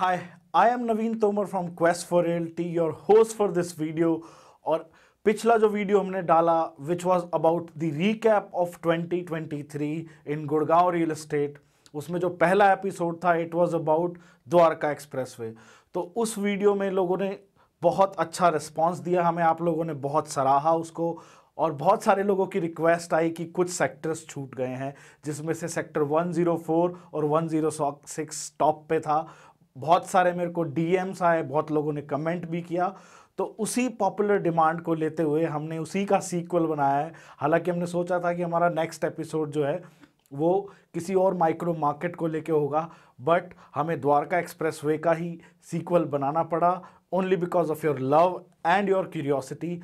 Hi, I am Naveen Tomar from Quest for Realty, your host for this video. और पिछला जो video हमने डाला which was about the recap of 2023 in Gurgaon real estate, उसमें जो पहला एपिसोड था it was about Dwarka expressway. तो उस वीडियो में लोगों ने बहुत अच्छा रिस्पॉन्स दिया हमें, आप लोगों ने बहुत सराहा उसको और बहुत सारे लोगों की रिक्वेस्ट आई कि कुछ सेक्टर्स छूट गए हैं, जिसमें से सेक्टर 104 और 106 टॉप पे था। बहुत सारे मेरे को डीएम्स आए, बहुत लोगों ने कमेंट भी किया, तो उसी पॉपुलर डिमांड को लेते हुए हमने उसी का सीक्वल बनाया है। हालांकि हमने सोचा था कि हमारा नेक्स्ट एपिसोड जो है वो किसी और माइक्रो मार्केट को लेके होगा, बट हमें द्वारका एक्सप्रेसवे का ही सीक्वल बनाना पड़ा only because of your love and your curiosity.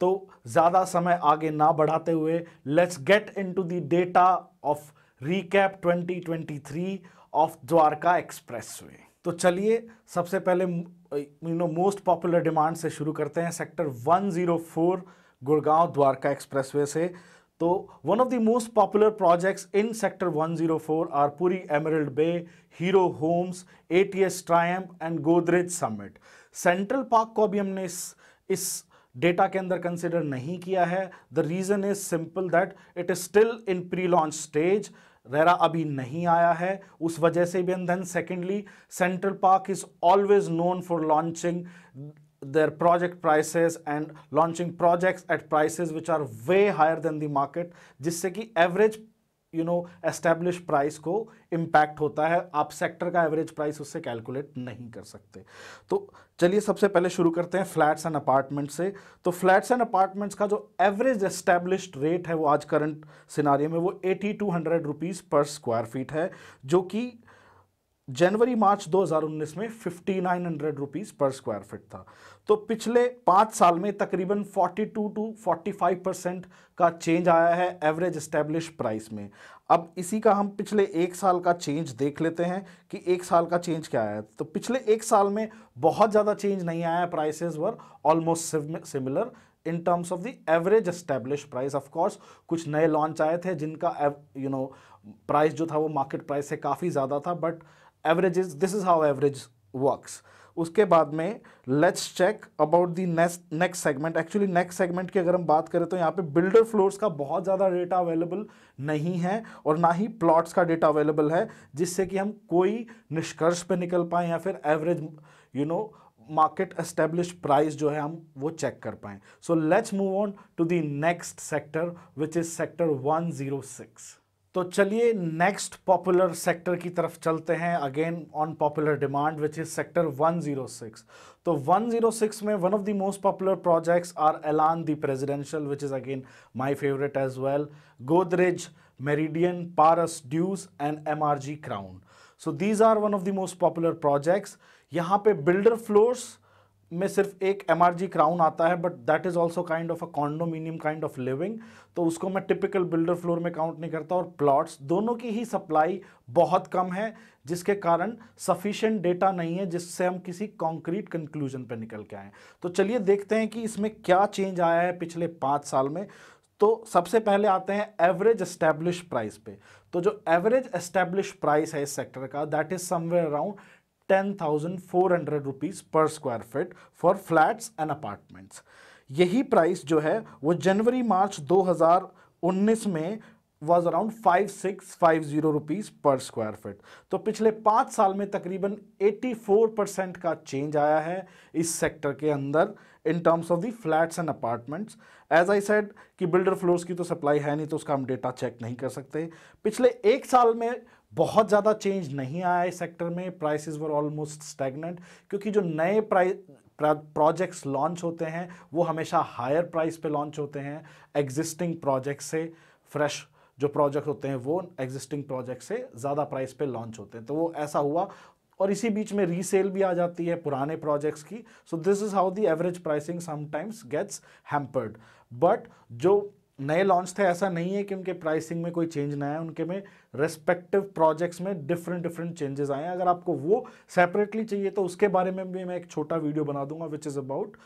तो ज़्यादा समय आगे ना बढ़ाते हुए let's get into the data of recap 2023 of Dwarka expressway. तो चलिए सबसे पहले मोस्ट पॉपुलर डिमांड से शुरू करते हैं, सेक्टर 104 गुड़गांव द्वारका एक्सप्रेसवे से। तो one of the most popular projects in sector 104 are Puri Emerald Bay, Hero Homes, ATS Triumph and Godrej Summit. Central Park को अभी हमने इस डेटा के अंदर कंसिडर नहीं किया है। The reason is simple that it is still in pre launch stage, RERA अभी नहीं आया है उस वजह से भी। And then secondly Central Park is always known for launching their project prices and launching projects at prices which are way higher than the market, जिससे कि average एस्टेब्लिश प्राइस को इम्पैक्ट होता है। आप सेक्टर का एवरेज प्राइस उससे calculate नहीं कर सकते। तो चलिए सबसे पहले शुरू करते हैं फ्लैट्स एंड अपार्टमेंट से। तो फ्लैट्स एंड अपार्टमेंट्स का जो एवरेज एस्टेब्लिश्ड रेट है वो आज करंट सिनारियो में वो 8200 रुपीज़ पर स्क्वायर फीट है, जो कि जनवरी मार्च 2019 में 5900 रुपीज़ पर स्क्वायर फीट था। तो पिछले 5 साल में तकरीबन 42 to 45% का चेंज आया है एवरेज एस्टेब्लिश प्राइस में। अब इसी का हम पिछले 1 साल का चेंज देख लेते हैं कि 1 साल का चेंज क्या आया है। तो पिछले 1 साल में बहुत ज़्यादा चेंज नहीं आया है, prices were almost similar in terms of the average establish price. Of course कुछ नए लॉन्च आए थे जिनका प्राइस जो था वो मार्केट प्राइस से काफ़ी ज़्यादा था, but averages, this is how average works. उसके बाद में let's check about the next segment. Actually next segment की अगर हम बात करें तो यहाँ पे builder floors का बहुत ज़्यादा डेटा अवेलेबल नहीं है और ना ही प्लॉट्स का डेटा अवेलेबल है, जिससे कि हम कोई निष्कर्ष पे निकल पाएँ या फिर एवरेज मार्केट एस्टेब्लिश प्राइस जो है हम वो चेक कर पाएँ। So let's move on to the next sector which is sector 106। तो चलिए नेक्स्ट पॉपुलर सेक्टर की तरफ चलते हैं, again on popular demand which is sector 106। तो 106 में one of the most popular projects are एलान the Presidential which is again my favourite as well, Godrej Meridian, Paras Dews and MRG Crown. So these are one of the most popular projects. यहाँ पे builder floors में सिर्फ एक MRG Crown आता है, but that is also kind of a condominium kind of living, तो उसको मैं टिपिकल बिल्डर फ्लोर में काउंट नहीं करता। और प्लॉट्स दोनों की ही सप्लाई बहुत कम है, जिसके कारण सफिशिएंट डेटा नहीं है जिससे हम किसी कॉन्क्रीट कंक्लूजन पर निकल के आएँ। तो चलिए देखते हैं कि इसमें क्या चेंज आया है पिछले 5 साल में। तो सबसे पहले आते हैं एवरेज एस्टेब्लिश प्राइस पे। तो जो एवरेज एस्टेब्लिश प्राइस है इस सेक्टर का that is somewhere around 10,400 rupees per square feet for flats and apartments. यही प्राइस जो है वो जनवरी मार्च 2019 में was around 5,650 rupees per square feet. तो पिछले 5 साल में तकरीबन 84% का चेंज आया है इस सेक्टर के अंदर in terms of the flats and apartments. As I said कि बिल्डर फ्लोर्स की तो सप्लाई है नहीं, तो उसका हम डेटा चेक नहीं कर सकते। पिछले 1 साल में बहुत ज़्यादा चेंज नहीं आया इस सेक्टर में, प्राइसेस वर ऑलमोस्ट स्टैग्नेंट, क्योंकि जो नए प्रोजेक्ट्स लॉन्च होते हैं वो हमेशा हायर प्राइस पे लॉन्च होते हैं एग्जिस्टिंग प्रोजेक्ट से। फ्रेश जो प्रोजेक्ट होते हैं वो एग्जिस्टिंग प्रोजेक्ट से ज़्यादा प्राइस पे लॉन्च होते हैं, तो वो ऐसा हुआ। और इसी बीच में रीसेल भी आ जाती है पुराने प्रोजेक्ट्स की। So this is how the average pricing sometimes gets hampered, but जो नए लॉन्च थे ऐसा नहीं है कि उनके प्राइसिंग में कोई चेंज ना आया, उनके में रेस्पेक्टिव प्रोजेक्ट्स में डिफरेंट चेंजेस आए हैं। अगर आपको वो सेपरेटली चाहिए तो उसके बारे में भी मैं एक छोटा वीडियो बना दूंगा which is about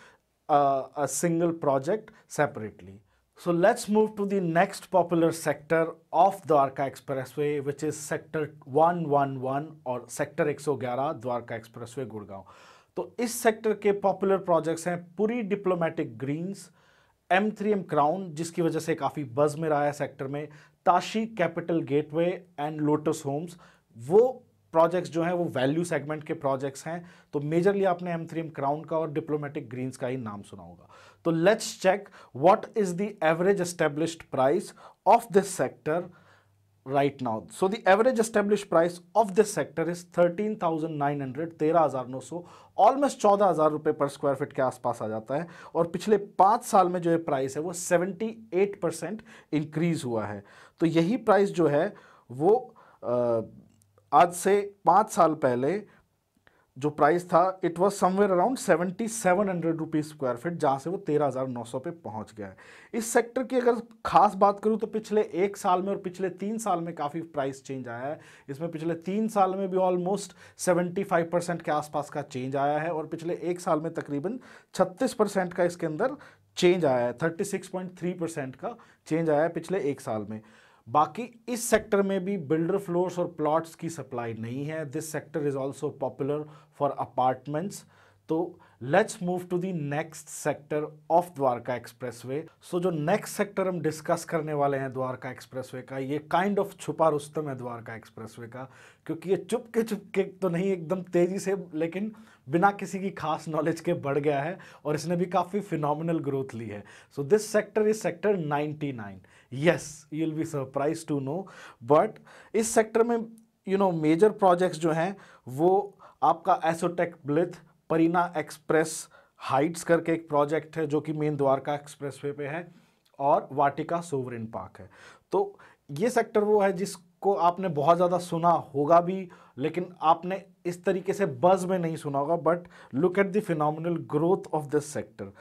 a single project separately. So let's move to the next popular sector of Dwarka Expressway, which is Sector 111 or Sector 111 Dwarka Expressway Gurgaon. तो इस सेक्टर के पॉपुलर प्रोजेक्ट्स हैं Puri Diplomatic Green's, M3M crown जिसकी वजह से काफ़ी buzz में रहा है सेक्टर में, Tashee Capital Gateway and Lotus Homes. वो प्रोजेक्ट्स जो हैं वो वैल्यू सेगमेंट के प्रोजेक्ट्स हैं, तो मेजरली आपने M3M क्राउन का और डिप्लोमेटिक ग्रीन्स का ही नाम सुना होगा। तो let's check what is the average established price of this sector right now. So the average established price of this sector is 13,900, 13,900, almost 14,000 रुपये पर स्क्वायर फिट के आसपास आ जाता है। और पिछले 5 साल में जो ये प्राइस है वो 78% इंक्रीज़ हुआ है। तो यही प्राइस जो है वो आज से 5 साल पहले जो प्राइस था it was somewhere around 7700 rupees square feet, जहाँ से वो 13,900 पे पहुँच गया है। इस सेक्टर की अगर खास बात करूँ तो पिछले 1 साल में और पिछले 3 साल में काफ़ी प्राइस चेंज आया है। इसमें पिछले 3 साल में भी ऑलमोस्ट 75% के आसपास का चेंज आया है और पिछले 1 साल में तकरीबन 36% का इसके अंदर चेंज आया है, 36.3% का चेंज आया है पिछले 1 साल में। बाकी इस सेक्टर में भी बिल्डर फ्लोर्स और प्लॉट्स की सप्लाई नहीं है। This sector is also popular for apartments. तो let's move to the next sector of Dwarka expressway. So जो नेक्स्ट सेक्टर हम डिस्कस करने वाले हैं द्वारका एक्सप्रेसवे का, ये काइंड ऑफ छुपा रुस्तम है द्वारका एक्सप्रेसवे का, क्योंकि ये चुपके तो नहीं एकदम तेज़ी से लेकिन बिना किसी की खास नॉलेज के बढ़ गया है और इसने भी काफ़ी फिनोमिनल ग्रोथ ली है। So this sector is sector 99। Yes, you will be surprise to know, but इस सेक्टर में यू नो मेजर प्रोजेक्ट्स जो हैं वो आपका एसोटेक ब्लिथ, परिना एक्सप्रेस हाइट्स करके एक प्रोजेक्ट है जो कि मेन द्वारका एक्सप्रेसवे पे है, और वाटिका सोवरेन पार्क है। तो ये सेक्टर वो है जिसको आपने बहुत ज़्यादा सुना होगा भी, लेकिन आपने इस तरीके से बज़ में नहीं सुना होगा। But look at the phenomenal growth of this sector.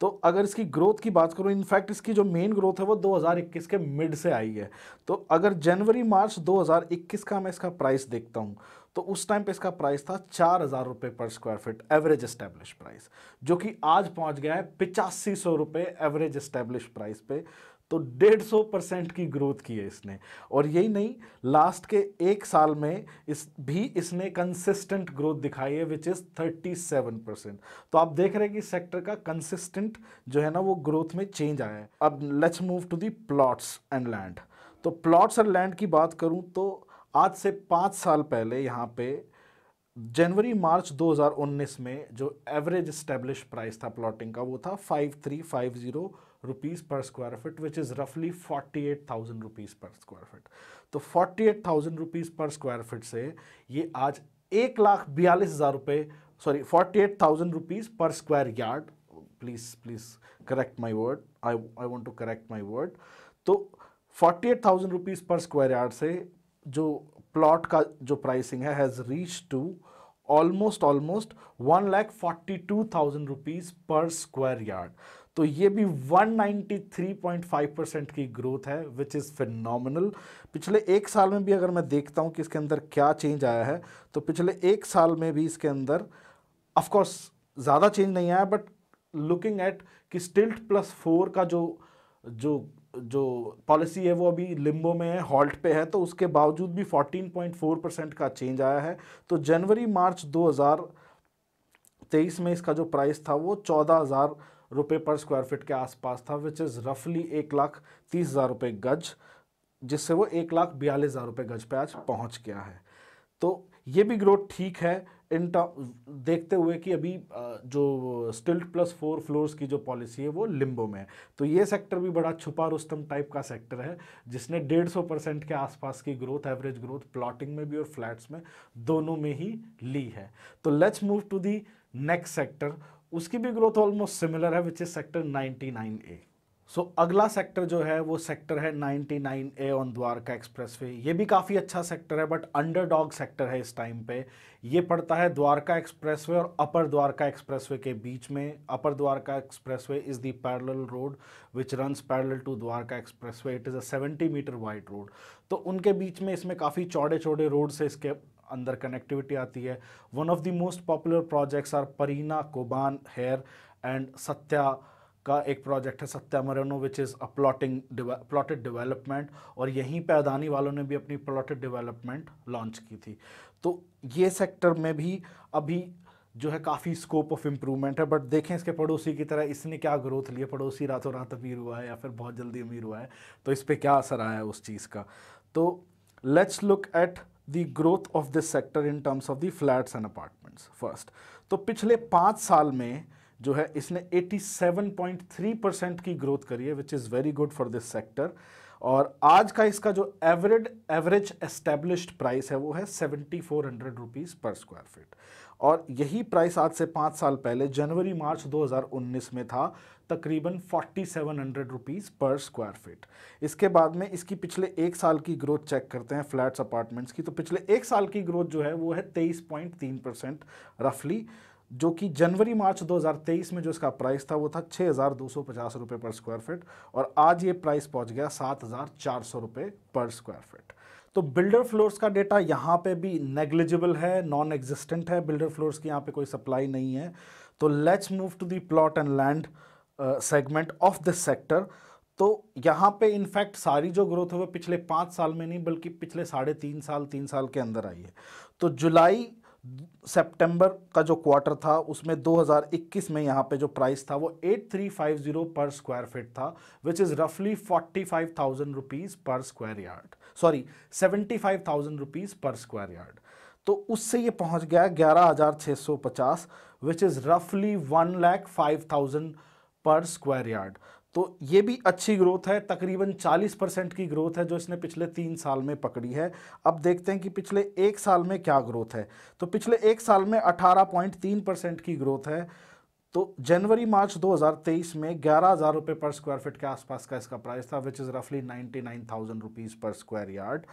तो अगर इसकी ग्रोथ की बात करूँ, इनफैक्ट इसकी जो मेन ग्रोथ है वो 2021 के मिड से आई है। तो अगर जनवरी मार्च 2021 का मैं इसका प्राइस देखता हूँ तो उस टाइम पे इसका प्राइस था 4,000 रुपये पर square feet average establish price, जो कि आज पहुंच गया है 8500 रुपये एवरेज एस्टेब्लिश प्राइस पे। तो 150% की ग्रोथ की है इसने। और यही नहीं, लास्ट के 1 साल में इसने कंसिस्टेंट ग्रोथ दिखाई है विच इज़ 37%। तो आप देख रहे हैं कि सेक्टर का कंसिस्टेंट जो है ना वो ग्रोथ में चेंज आया है। अब let's move to the plots and land. तो प्लॉट्स और लैंड की बात करूँ तो आज से 5 साल पहले यहाँ पे जनवरी मार्च 2019 में जो एवरेज एस्टेब्लिश प्राइस था प्लॉटिंग का वो था 5350 rupees per square feet, which is रफली 48,000 रुपीज़ पर स्क्वायर फिट। तो 48,000 रुपीज़ पर स्क्वायर फिट से ये आज 1,42,000 रुपये, sorry 48,000 rupees per square yard, please correct my word, I want to correct my word. तो 48,000 रुपीज़ पर स्क्वायर यार्ड से जो plot का जो प्राइसिंग है has reach to almost 1,42,000 rupees per square yard. तो ये भी 193.5% की ग्रोथ है विच इज़ फिनोमिनल। पिछले 1 साल में भी अगर मैं देखता हूँ कि इसके अंदर क्या चेंज आया है, तो पिछले 1 साल में भी इसके अंदर ऑफकोर्स ज़्यादा चेंज नहीं आया, बट लुकिंग एट कि स्टिल्ट +4 का जो पॉलिसी है वो अभी लिम्बो में है, हॉल्ट पे है, तो उसके बावजूद भी 14.4% का चेंज आया है। तो जनवरी मार्च 2023 में इसका जो प्राइस था वो 14,000 रुपये पर स्क्वायर फिट के आसपास था, विच इज़ रफली 1,30,000 रुपये गज, जिससे वो 1,42,000 रुपये गज पे आज पहुंच गया है। तो ये भी ग्रोथ ठीक है इन देखते हुए कि अभी जो स्टिल्ट +4 फ्लोर्स की जो पॉलिसी है वो लिम्बो में है। तो ये सेक्टर भी बड़ा छुपा रुस्तम टाइप का सेक्टर है जिसने 150% के आसपास की ग्रोथ, एवरेज ग्रोथ प्लॉटिंग में भी और फ्लैट्स में दोनों में ही ली है। तो let's move to the next sector. उसकी भी ग्रोथ ऑलमोस्ट सिमिलर है विच इज़ सेक्टर 99A। सो अगला सेक्टर जो है वो सेक्टर है 99A ऑन द्वारका एक्सप्रेसवे। ये भी काफ़ी अच्छा सेक्टर है बट अंडरडॉग सेक्टर है इस टाइम पे। ये पड़ता है द्वारका एक्सप्रेसवे और अपर द्वारका एक्सप्रेसवे के बीच में। Upper Dwarka expressway is the parallel road which runs parallel to Dwarka expressway. It is a 70 metre wide road. तो उनके बीच में इसमें काफ़ी चौड़े चौड़े रोड से इसके अंदर कनेक्टिविटी आती है। One of the most popular projects are Pareena Coban here and Satya का एक प्रोजेक्ट है Satya Merano, which is a plotted development, और यहीं पे अदानी वालों ने भी अपनी प्लॉटेड डेवलपमेंट लॉन्च की थी। तो ये सेक्टर में भी अभी जो है काफ़ी स्कोप ऑफ इम्प्रूवमेंट है। बट देखें इसके पड़ोसी की तरह इसने क्या ग्रोथ ली है, पड़ोसी रातों रात अमीर हुआ है या फिर बहुत जल्दी अमीर हुआ है, तो इस पर क्या असर आया है उस चीज़ का। तो let's look at the growth of this sector in terms of the flats and apartments first. तो पिछले 5 साल में जो है इसने 87.3% की ग्रोथ करी है, which is very good for this sector. और आज का इसका जो एवरेज एस्टेब्लिश्ड प्राइस है वो है 7400 रुपीज़ पर स्क्वायर फीट, और यही प्राइस आज से 5 साल पहले जनवरी मार्च 2019 में था तकरीबन 4700 रुपीज़ पर स्क्वायर फीट। इसके बाद में इसकी पिछले 1 साल की ग्रोथ चेक करते हैं फ्लैट्स अपार्टमेंट्स की। तो पिछले 1 साल की ग्रोथ जो है वो है 23.3% रफली, जो कि जनवरी मार्च 2023 में जो इसका प्राइस था वो था 6250 रुपये पर स्क्वायर फीट, और आज ये प्राइस पहुंच गया 7400 रुपये पर स्क्वायर फीट। तो बिल्डर फ्लोर्स का डेटा यहाँ पे भी नेग्लिजिबल है, नॉन एग्जिस्टेंट है, बिल्डर फ्लोर्स की यहाँ पे कोई सप्लाई नहीं है। तो let's move to the plot and land segment of this sector. तो यहाँ पे इनफैक्ट सारी जो ग्रोथ है वो पिछले 5 साल में नहीं बल्कि पिछले 3.5 साल के अंदर आई है। तो जुलाई सितंबर का जो क्वार्टर था उसमें 2021 में यहाँ पे जो प्राइस था वो 8350 पर स्क्वायर फीट था, विच इज़ रफली 45,000 rupees per square yard, sorry 75,000 rupees per square yard. तो उससे ये पहुँच गया 11,650, विच इज़ रफली 1,05,000 पर स्क्वायर यार्ड। तो ये भी अच्छी ग्रोथ है, तकरीबन 40% की ग्रोथ है जो इसने पिछले 3 साल में पकड़ी है। अब देखते हैं कि पिछले 1 साल में क्या ग्रोथ है। तो पिछले 1 साल में 18.3% की ग्रोथ है। तो जनवरी मार्च 2023 में 11,000 रुपये पर स्क्वायर फीट के आसपास का इसका प्राइस था, विच इज़ रफली 99,000 रुपीज़ पर स्क्वायर यार्ड,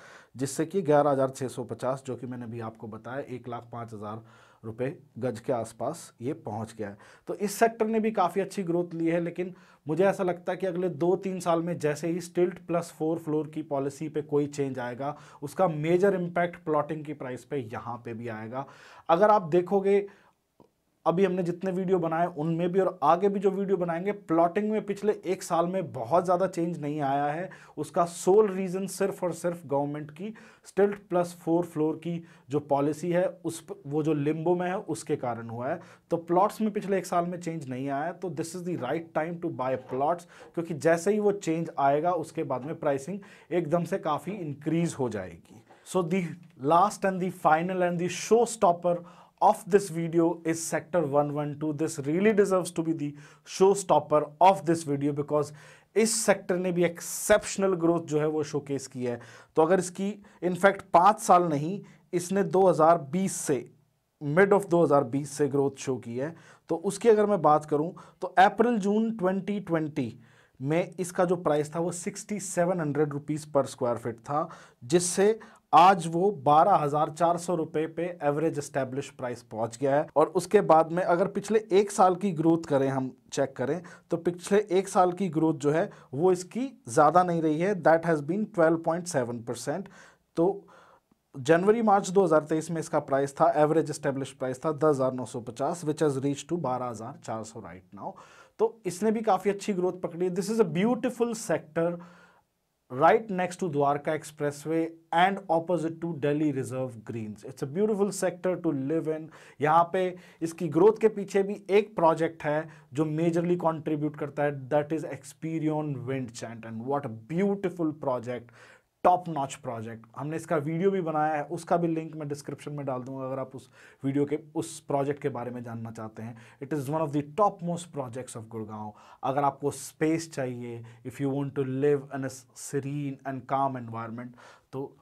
जिससे कि 11,650 जो कि मैंने भी आपको बताया 1,05,000 रुपये गज के आसपास ये पहुंच गया है। तो इस सेक्टर ने भी काफ़ी अच्छी ग्रोथ ली है, लेकिन मुझे ऐसा लगता है कि अगले 2-3 साल में जैसे ही स्टिल्ट प्लस 4 फ्लोर की पॉलिसी पे कोई चेंज आएगा उसका मेजर इम्पैक्ट प्लॉटिंग की प्राइस पे यहाँ पे भी आएगा। अगर आप देखोगे अभी हमने जितने वीडियो बनाए उनमें भी और आगे भी जो वीडियो बनाएंगे, प्लॉटिंग में पिछले 1 साल में बहुत ज़्यादा चेंज नहीं आया है। उसका सोल रीज़न सिर्फ और सिर्फ गवर्नमेंट की स्टिल्ट प्लस 4 फ्लोर की जो पॉलिसी है उस वो जो लिम्बो में है उसके कारण हुआ है। तो प्लॉट्स में पिछले 1 साल में चेंज नहीं आया है, तो this is the right time to buy plots, क्योंकि जैसे ही वो चेंज आएगा उसके बाद में प्राइसिंग एकदम से काफ़ी इंक्रीज़ हो जाएगी। So the last and the final and the show stopper of this video is sector 112. This really deserves to be the showstopper of this video because इस सेक्टर ने भी एक्सेप्शनल ग्रोथ जो है वो शोकेस की है। तो अगर इसकी इनफैक्ट 5 साल नहीं, इसने 2020 से मिड ऑफ 2020 से ग्रोथ शो की है। तो उसकी अगर मैं बात करूं तो अप्रैल जून 2020 में इसका जो प्राइस था वो 6700 रुपीज़ पर स्क्वायर फीट था, जिससे आज वो 12,400 रुपये पे एवरेज एस्टेब्लिश प्राइस पहुंच गया है। और उसके बाद में अगर पिछले 1 साल की ग्रोथ करें हम चेक करें तो पिछले 1 साल की ग्रोथ जो है वो इसकी ज़्यादा नहीं रही है, दैट हैज़ बीन 12.7%। तो जनवरी मार्च 2023 में इसका प्राइस था, एवरेज एस्टेब्लिश प्राइस था 10,950, which has reach to 12,400 right now. तो इसने भी काफ़ी अच्छी ग्रोथ पकड़ी। This is a beautiful sector right next to Dwarka Expressway and opposite to Delhi Reserve Greens. It's a beautiful sector to live in. यहाँ पे इसकी ग्रोथ के पीछे भी एक प्रोजेक्ट है जो मेजरली कॉन्ट्रीब्यूट करता है, that is Experion Windchant, and what a beautiful project, top notch project. हमने इसका वीडियो भी बनाया है, उसका भी लिंक मैं डिस्क्रिप्शन में डाल दूंगा अगर आप उस वीडियो के उस प्रोजेक्ट के बारे में जानना चाहते हैं। It is one of the top most projects of Gurgaon. अगर आपको स्पेस चाहिए, if you want to live in a serene and calm environment, तो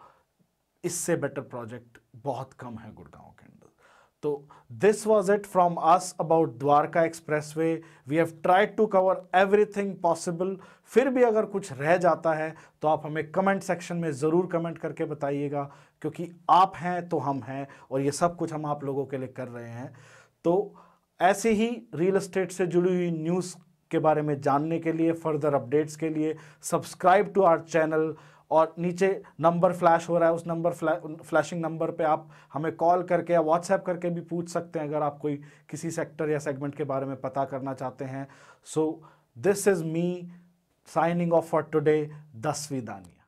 इससे बेटर प्रोजेक्ट बहुत कम है गुड़गांव के अंदर। So this was it from us about Dwarka Expressway. We have tried to cover everything possible. फिर भी अगर कुछ रह जाता है तो आप हमें कमेंट सेक्शन में ज़रूर कमेंट करके बताइएगा, क्योंकि आप हैं तो हम हैं और ये सब कुछ हम आप लोगों के लिए कर रहे हैं। तो ऐसे ही रियल एस्टेट से जुड़ी हुई न्यूज़ के बारे में जानने के लिए, फर्दर अपडेट्स के लिए सब्सक्राइब टू आवर चैनल, और नीचे नंबर फ्लैश हो रहा है उस नंबर फ्लैशिंग नंबर पे आप हमें कॉल करके या व्हाट्सएप करके भी पूछ सकते हैं अगर आप कोई किसी सेक्टर या सेगमेंट के बारे में पता करना चाहते हैं। सो This is me signing off for today. Dasvidaniya.